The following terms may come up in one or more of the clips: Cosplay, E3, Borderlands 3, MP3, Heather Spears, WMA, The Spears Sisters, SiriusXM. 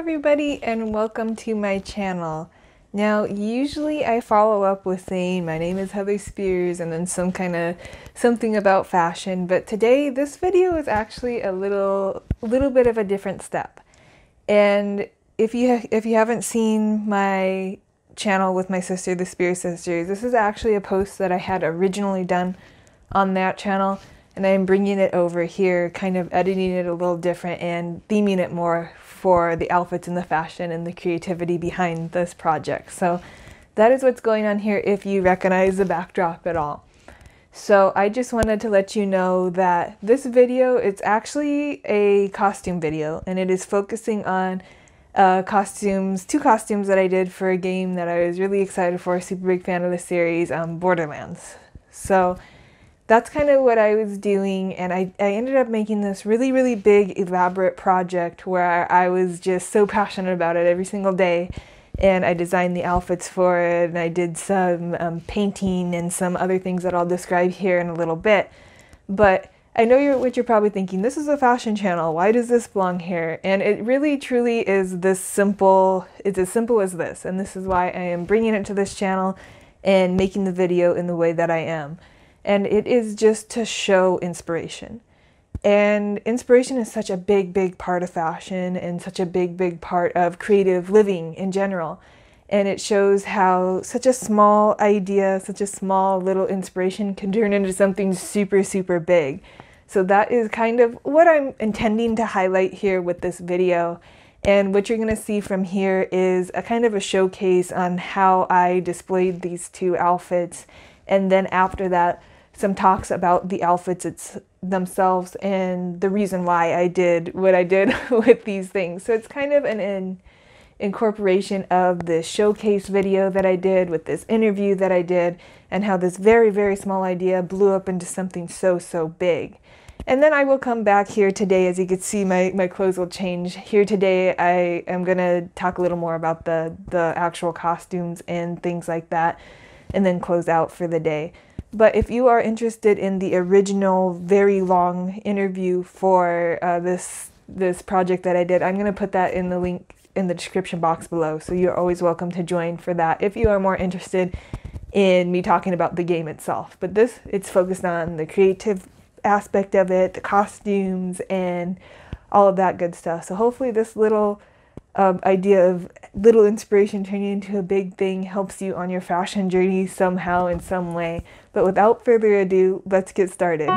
everybody, and welcome to my channel. Now, usually I follow up with saying my name is Heather Spears and then some kind of something about fashion, but today this video is actually a little bit of a different step. And if you haven't seen my channel with my sister, The Spears Sisters, this is actually a post that I had originally done on that channel, and I'm bringing it over here, kind of editing it a little different and theming it more for the outfits and the fashion and the creativity behind this project. So that is what's going on here if you recognize the backdrop at all. So I just wanted to let you know that this video, it's actually a costume video, and it is focusing on costumes, two costumes that I did for a game that I was really excited for, super big fan of the series, Borderlands. So that's kind of what I was doing, and I ended up making this really, really big, elaborate project where I was just so passionate about it every single day, and I designed the outfits for it, and I did some painting and some other things that I'll describe here in a little bit. But I know what you're probably thinking, this is a fashion channel, why does this belong here? And it really, truly is this simple, it's as simple as this, and this is why I am bringing it to this channel and making the video in the way that I am. And it is just to show inspiration. And inspiration is such a big, big part of fashion and such a big, big part of creative living in general. And it shows how such a small idea, such a small little inspiration can turn into something super, super big. So that is kind of what I'm intending to highlight here with this video. And what you're going to see from here is a kind of a showcase on how I displayed these two outfits. And then after that, some talks about the outfits themselves and the reason why I did what I did with these things. So it's kind of an incorporation of this showcase video that I did with this interview that I did, and how this very, very small idea blew up into something so, so big. And then I will come back here today. As you can see, my clothes will change. Here today, I am going to talk a little more about the actual costumes and things like that, and then close out for the day. But if you are interested in the original very long interview for this project that I did, I'm going to put that in the link in the description box below, so you're always welcome to join for that if you are more interested in me talking about the game itself. But this, it's focused on the creative aspect of it, the costumes, and all of that good stuff. So hopefully this little idea of little inspiration turning into a big thing helps you on your fashion journey somehow in some way. But without further ado, let's get started.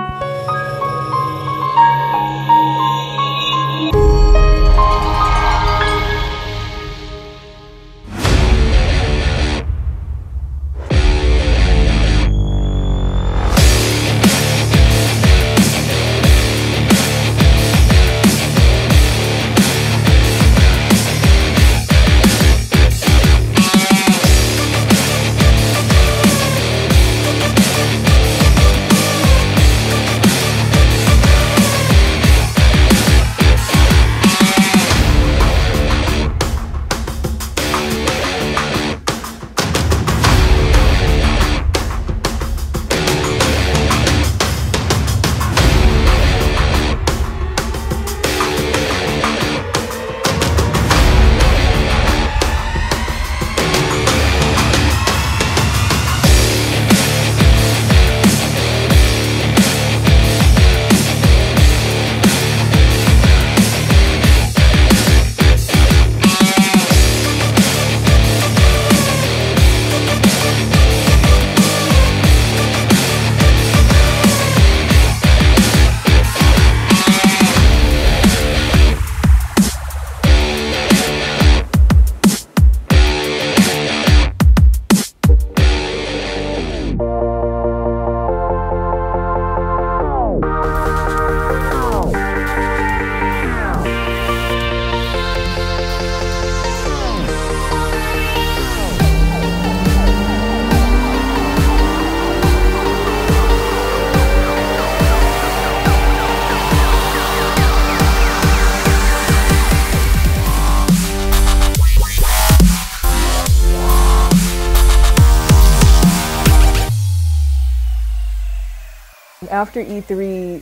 After E3,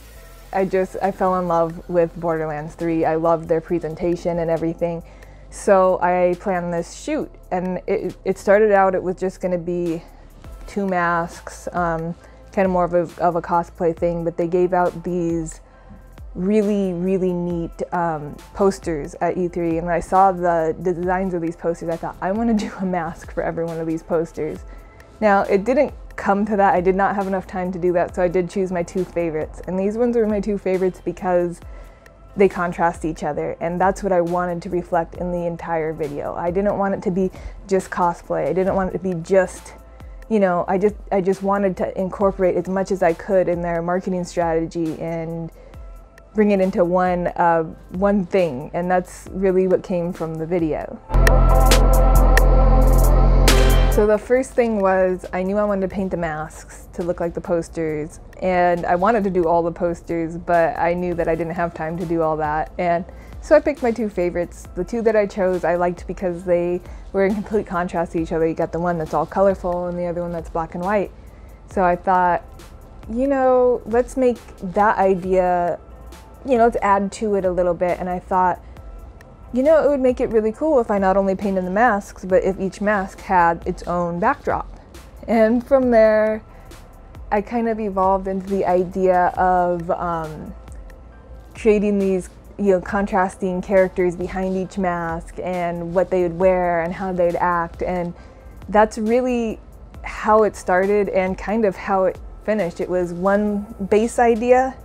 I fell in love with Borderlands 3. I loved their presentation and everything. So I planned this shoot, and it started out, it was just going to be 2 masks, kind of more of a cosplay thing, but they gave out these really, really neat posters at E3, and when I saw the designs of these posters, I thought, I want to do a mask for every one of these posters. Now, it didn't come to that. I did not have enough time to do that, so I did choose my 2 favorites, and these ones are my 2 favorites because they contrast each other, and that's what I wanted to reflect in the entire video. I didn't want it to be just cosplay. I didn't want it to be just, you know, I just wanted to incorporate as much as I could in their marketing strategy and bring it into one thing, and that's really what came from the video. So the first thing was, I knew I wanted to paint the masks to look like the posters, and I wanted to do all the posters, but I knew that I didn't have time to do all that, and so I picked my 2 favorites. The 2 that I chose I liked because they were in complete contrast to each other. You got the one that's all colorful and the other one that's black and white. So I thought, you know, let's make that idea, you know, let's add to it a little bit, and I thought, you know, it would make it really cool if I not only painted the masks, but if each mask had its own backdrop. And from there, I kind of evolved into the idea of creating these, you know, contrasting characters behind each mask and what they would wear and how they'd act. And that's really how it started and kind of how it finished. It was one base idea,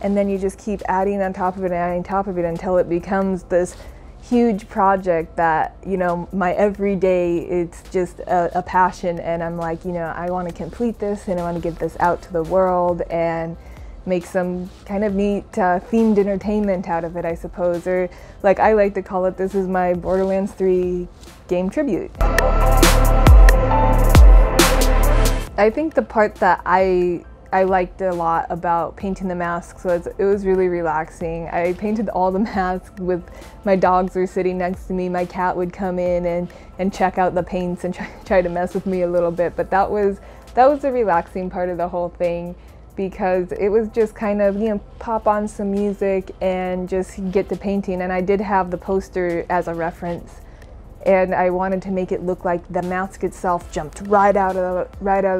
and then you just keep adding on top of it and adding on top of it until it becomes this huge project that, you know, my everyday, it's just a passion, and I'm like, you know, I want to complete this and I want to get this out to the world and make some kind of neat themed entertainment out of it, I suppose, or like I like to call it, this is my Borderlands 3 game tribute. I think the part that I liked a lot about painting the masks was it was really relaxing. I painted all the masks with my dogs were sitting next to me. My cat would come in and check out the paints and try to mess with me a little bit, but that was the relaxing part of the whole thing, because it was just kind of, you know, pop on some music and just get to painting. And I did have the poster as a reference, and I wanted to make it look like the mask itself jumped right out of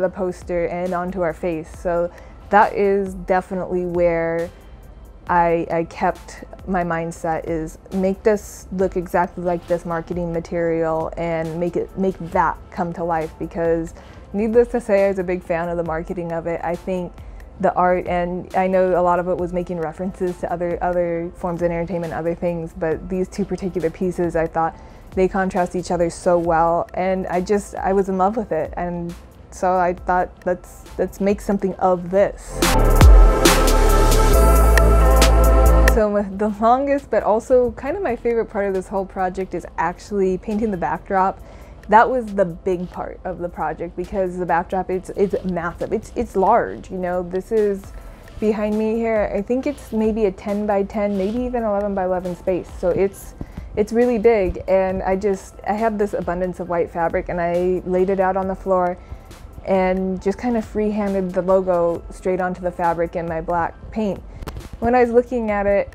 the poster and onto our face. So that is definitely where I kept my mindset, is make this look exactly like this marketing material and make that come to life, because needless to say, I was a big fan of the marketing of it. I think the art, and I know a lot of it was making references to other forms of entertainment, other things, but these 2 particular pieces, I thought they contrast each other so well, and I was in love with it, and so I thought, let's make something of this. So the longest, but also kind of my favorite part of this whole project, is actually painting the backdrop. That was the big part of the project, because the backdrop, it's massive, it's large, you know. This is behind me here, I think it's maybe a 10 by 10, maybe even 11 by 11 space, so it's really big. And I had this abundance of white fabric, and I laid it out on the floor and just kind of free-handed the logo straight onto the fabric in my black paint. When I was looking at it,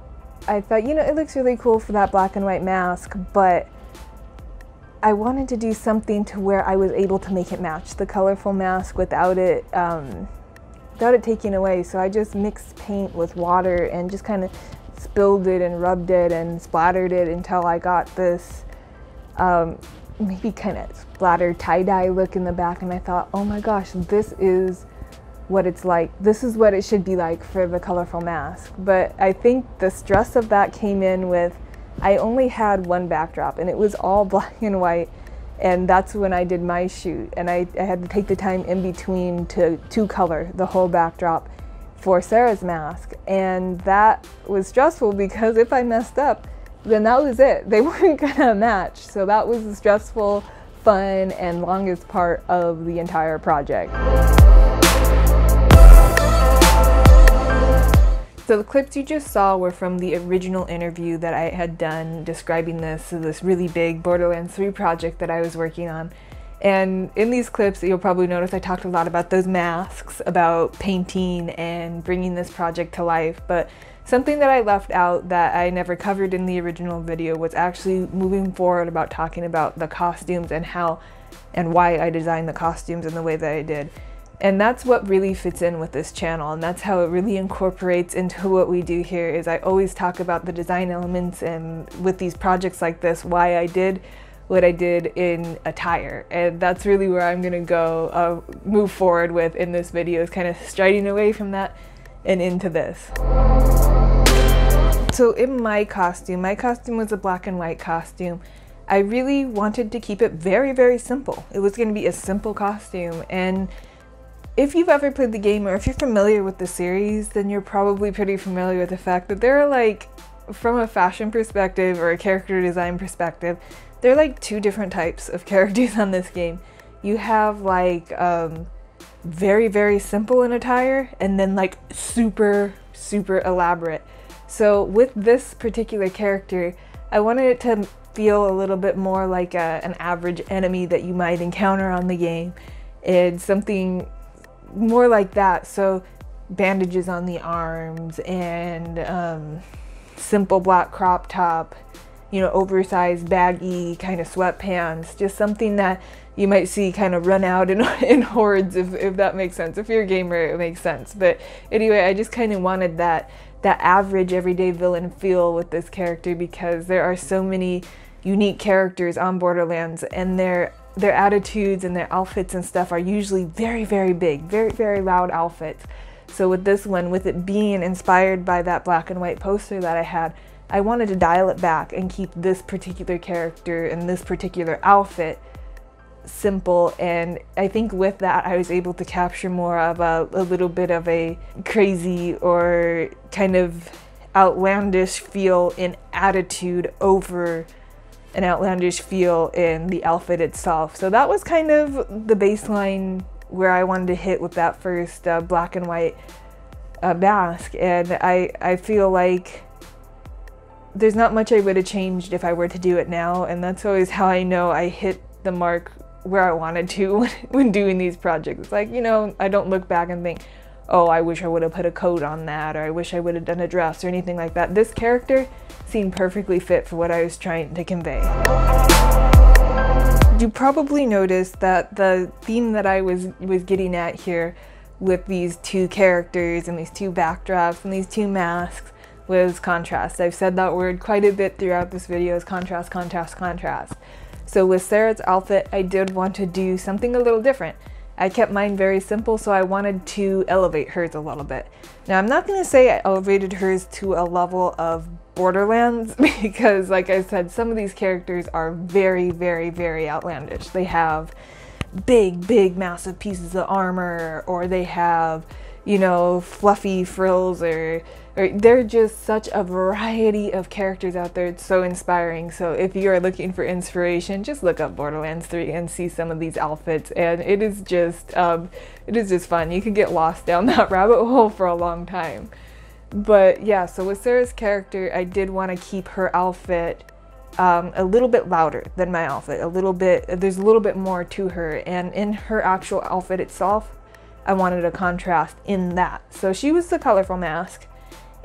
I thought, you know, it looks really cool for that black and white mask, but I wanted to do something to where I was able to make it match the colorful mask without it taking away. So I just mixed paint with water and just kind of spilled it and rubbed it and splattered it until I got this maybe kind of splatter tie-dye look in the back. And I thought, oh my gosh, this is what it's like. This is what it should be like for the colorful mask. But I think the stress of that came in with, I only had one backdrop, and it was all black and white, and that's when I did my shoot, and I had to take the time in between to color the whole backdrop for Sarah's mask, and that was stressful, because if I messed up, then that was it. They weren't gonna match. So that was the stressful, fun, and longest part of the entire project. So the clips you just saw were from the original interview that I had done describing this really big Borderlands 3 project that I was working on. And in these clips, you'll probably notice I talked a lot about those masks, about painting and bringing this project to life, but Something that I left out that I never covered in the original video was actually moving forward about talking about the costumes and how and why I designed the costumes in the way that I did. And that's what really fits in with this channel, and that's how it really incorporates into what we do here. Is I always talk about the design elements, and with these projects like this, why I did what I did in attire. And that's really where I'm gonna go move forward with in this video, is kind of striding away from that and into this. So in my costume was a black and white costume. I really wanted to keep it very, very simple. It was gonna be a simple costume, and if you've ever played the game, or if you're familiar with the series, then you're probably pretty familiar with the fact that there are, like, from a fashion perspective or a character design perspective, there are like two different types of characters on this game. You have like very, very simple in attire, and then like super, super elaborate. So with this particular character, I wanted it to feel a little bit more like an average enemy that you might encounter on the game, and something more like that. So bandages on the arms, and simple black crop top, you know, oversized baggy kind of sweatpants, just something that you might see kind of run out in hordes, if that makes sense. If you're a gamer, it makes sense. But anyway, I just kind of wanted that average everyday villain feel with this character, because there are so many unique characters on Borderlands, and their attitudes and their outfits and stuff are usually very, very big, very, very loud outfits. So with this one, with it being inspired by that black and white poster that I had, I wanted to dial it back and keep this particular character and this particular outfit simple. And I think with that, I was able to capture more of a little bit of a crazy or kind of outlandish feel in attitude over an outlandish feel in the outfit itself. So that was kind of the baseline where I wanted to hit with that first black and white mask. And I feel like there's not much I would have changed if I were to do it now, and that's always how I know I hit the mark where I wanted to when doing these projects. It's like, you know, I don't look back and think, oh, I wish I would have put a coat on that, or I wish I would have done a dress or anything like that. This character seemed perfectly fit for what I was trying to convey. You probably noticed that the theme that I was getting at here with these two characters and these two backdrops and these two masks was contrast. I've said that word quite a bit throughout this video, is contrast, contrast, contrast. So with Sarah's outfit, I did want to do something a little different. I kept mine very simple, so I wanted to elevate hers a little bit. Now, I'm not going to say I elevated hers to a level of Borderlands, because like I said, some of these characters are very, very, very outlandish. They have big, big, massive pieces of armor, or they have, you know, fluffy frills, or they're just such a variety of characters out there. It's so inspiring. So if you're looking for inspiration, just look up Borderlands 3 and see some of these outfits, and it is just fun. You could get lost down that rabbit hole for a long time. But yeah, so with Sarah's character, I did want to keep her outfit a little bit louder than my outfit. There's a little bit more to her, and in her actual outfit itself, I wanted a contrast in that. So she was the colorful mask,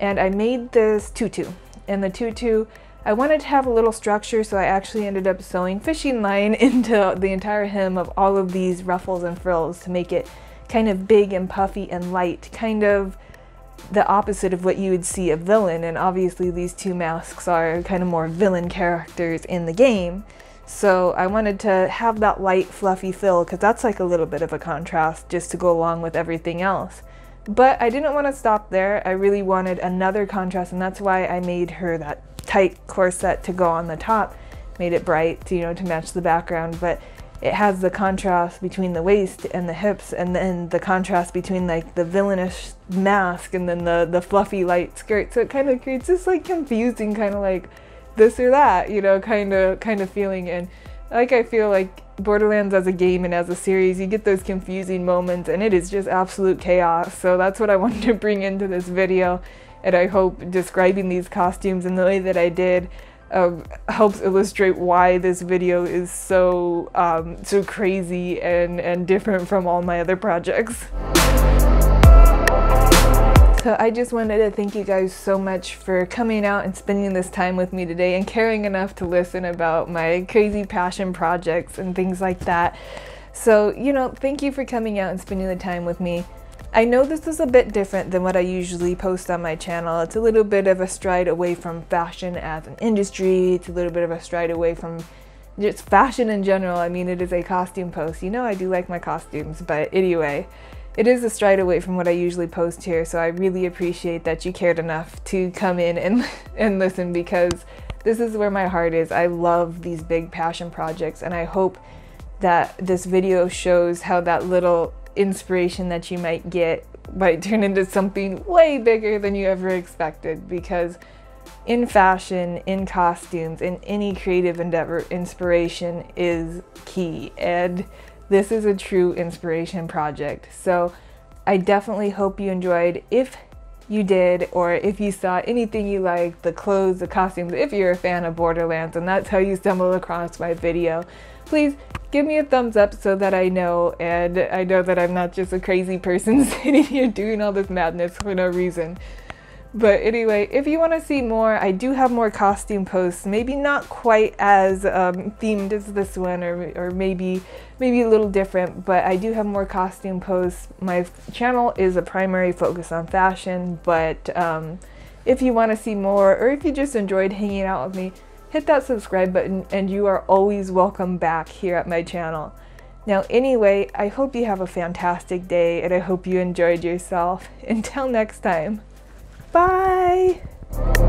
and I made this tutu. And the tutu, I wanted to have a little structure, so I actually ended up sewing fishing line into the entire hem of all of these ruffles and frills to make it kind of big and puffy and light, kind of the opposite of what you would see a villain. And obviously these two masks are kind of more villain characters in the game, so I wanted to have that light fluffy feel, because that's like a little bit of a contrast just to go along with everything else. But I didn't want to stop there. I really wanted another contrast, and that's why I made her that tight corset to go on the top, made it bright, you know, to match the background. But it has the contrast between the waist and the hips, and then the contrast between like the villainous mask and then the fluffy light skirt. So it kind of creates this like confusing kind of like this or that, you know, kind of feeling. And like, I feel like Borderlands as a game and as a series, you get those confusing moments, and it is just absolute chaos. So that's what I wanted to bring into this video, and I hope describing these costumes in the way that I did helps illustrate why this video is so so crazy and different from all my other projects. So I just wanted to thank you guys so much for coming out and spending this time with me today and caring enough to listen about my crazy passion projects and things like that. So, you know, thank you for coming out and spending the time with me. I know this is a bit different than what I usually post on my channel. It's a little bit of a stride away from fashion as an industry. It's a little bit of a stride away from just fashion in general. I mean, it is a costume post. You know, I do like my costumes, but anyway, it is a stride away from what I usually post here. So I really appreciate that you cared enough to come in and listen, because this is where my heart is. I love these big passion projects, and I hope that this video shows how that little inspiration that you might get might turn into something way bigger than you ever expected, because in fashion, in costumes, in any creative endeavor, inspiration is key, and this is a true inspiration project. So I definitely hope you enjoyed. If you did, or if you saw anything you liked, the clothes, the costumes, if you're a fan of Borderlands and that's how you stumbled across my video, please give me a thumbs up so that I know, and I know that I'm not just a crazy person sitting here doing all this madness for no reason. But anyway, if you want to see more, I do have more costume posts, maybe not quite as themed as this one, or maybe a little different, but I do have more costume posts. My channel is a primary focus on fashion, but if you want to see more, or if you just enjoyed hanging out with me, hit that subscribe button, and you are always welcome back here at my channel. Now anyway, I hope you have a fantastic day, and I hope you enjoyed yourself. Until next time, bye!